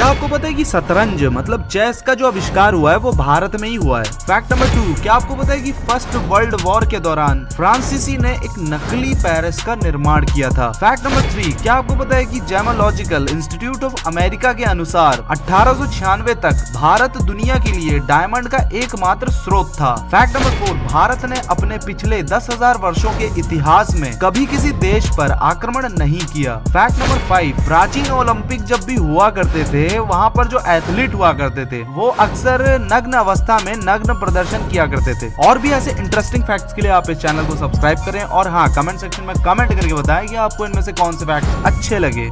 क्या आपको पता है कि शतरंज मतलब चेस का जो आविष्कार हुआ है वो भारत में ही हुआ है। फैक्ट नंबर 2, क्या आपको पता है कि फर्स्ट वर्ल्ड वॉर के दौरान फ्रांसीसी ने एक नकली पेरिस का निर्माण किया था। फैक्ट नंबर 3, क्या आपको पता है कि जेमोलॉजिकल इंस्टीट्यूट ऑफ अमेरिका के अनुसार 1896 तक भारत दुनिया के लिए डायमंड का एकमात्र स्रोत था। फैक्ट नंबर 4, भारत ने अपने पिछले 10,000 वर्षों के इतिहास में कभी किसी देश पर आक्रमण नहीं किया। फैक्ट नंबर 5, प्राचीन ओलंपिक जब भी हुआ करते थे वहाँ पर जो एथलीट हुआ करते थे वो अक्सर नग्न अवस्था में नग्न प्रदर्शन किया करते थे। और भी ऐसे इंटरेस्टिंग फैक्ट्स के लिए आप इस चैनल को सब्सक्राइब करें और हाँ, कमेंट सेक्शन में कमेंट करके बताएं कि आपको इनमें से कौन से फैक्ट्स अच्छे लगे।